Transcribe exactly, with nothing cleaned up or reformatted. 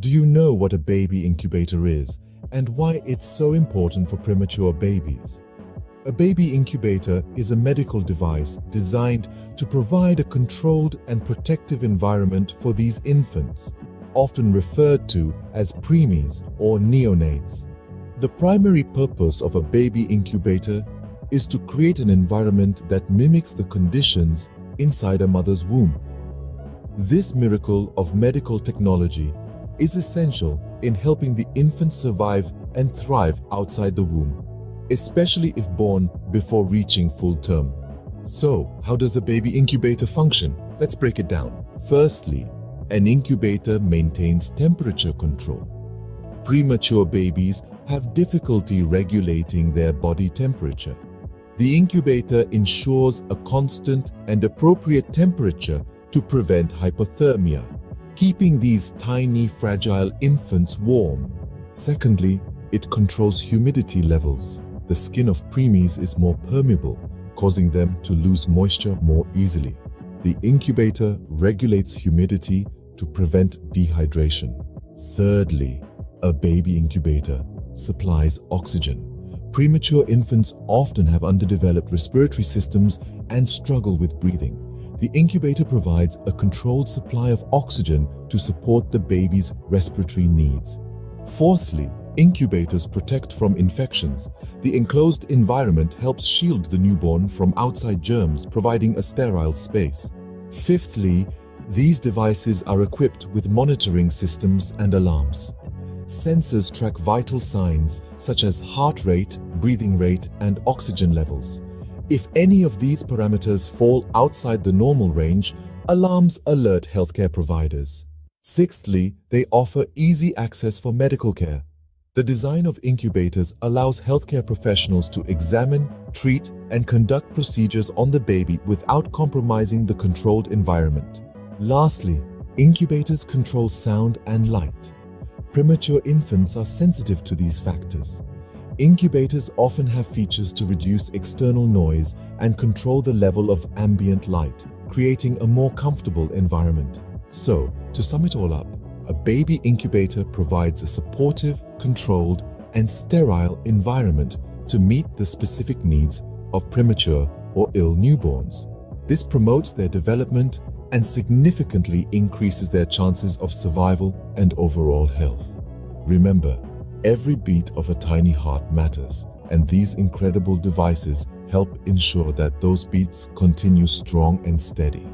Do you know what a baby incubator is and why it's so important for premature babies? A baby incubator is a medical device designed to provide a controlled and protective environment for these infants, often referred to as preemies or neonates. The primary purpose of a baby incubator is to create an environment that mimics the conditions inside a mother's womb. This miracle of medical technology is essential in helping the infant survive and thrive outside the womb, especially if born before reaching full term. So, how does a baby incubator function? Let's break it down. Firstly, an incubator maintains temperature control. Premature babies have difficulty regulating their body temperature. The incubator ensures a constant and appropriate temperature to prevent hypothermia, keeping these tiny, fragile infants warm. Secondly, it controls humidity levels. The skin of preemies is more permeable, causing them to lose moisture more easily. The incubator regulates humidity to prevent dehydration. Thirdly, a baby incubator supplies oxygen. Premature infants often have underdeveloped respiratory systems and struggle with breathing. The incubator provides a controlled supply of oxygen to support the baby's respiratory needs. Fourthly, incubators protect from infections. The enclosed environment helps shield the newborn from outside germs, providing a sterile space. Fifthly, these devices are equipped with monitoring systems and alarms. Sensors track vital signs such as heart rate, breathing rate, and oxygen levels. If any of these parameters fall outside the normal range, alarms alert healthcare providers. Sixthly, they offer easy access for medical care. The design of incubators allows healthcare professionals to examine, treat, and conduct procedures on the baby without compromising the controlled environment. Lastly, incubators control sound and light. Premature infants are sensitive to these factors. Incubators often have features to reduce external noise and control the level of ambient light, creating a more comfortable environment. So, to sum it all up, a baby incubator provides a supportive, controlled, and sterile environment to meet the specific needs of premature or ill newborns. This promotes their development and significantly increases their chances of survival and overall health. Remember, every beat of a tiny heart matters, and these incredible devices help ensure that those beats continue strong and steady.